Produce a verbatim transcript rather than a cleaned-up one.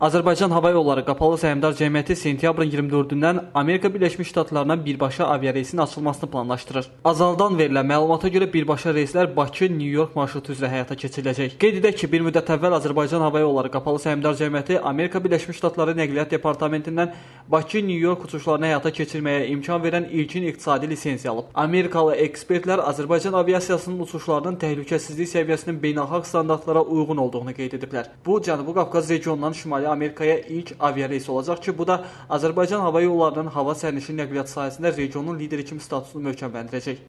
Azərbaycan Hava Yolları Qapalı Səhmdar Cəmiyyəti sentyabrın iyirmi dördündən Amerika Birləşmiş Ştatlarına birbaşa aviareysin açılmasını planlaşdırır. Azaldan verilən məlumata görə birbaşa reyslər Bakı-New York marşrutu üzrə həyata keçiriləcək. Qeyd edək ki, bir müddət əvvəl Azərbaycan Hava Yolları Qapalı Səhmdar Cəmiyyəti Amerika Birləşmiş Ştatları Nəqliyyat Departamentindən Bakı-New York uçuşlarını həyata keçirməyə imkan verən ilkin iqtisadi lisensiya alıb. Amerikalı ekspertlər Azərbaycan aviasiyasının uçuşlarının təhlükəsizlik səviyyəsinin beynəlxalq standartlara uyğun olduğunu qeyd ediblər. Bu, Cənubi Qafqaz regionundan Şimali Amerika'ya ilk aviareys olacaq ki, bu da Azərbaycan Hava Yollarının hava sərnişin nəqliyyatı sayəsində regionun lideri kimi statusunu möhkəmləndirəcək.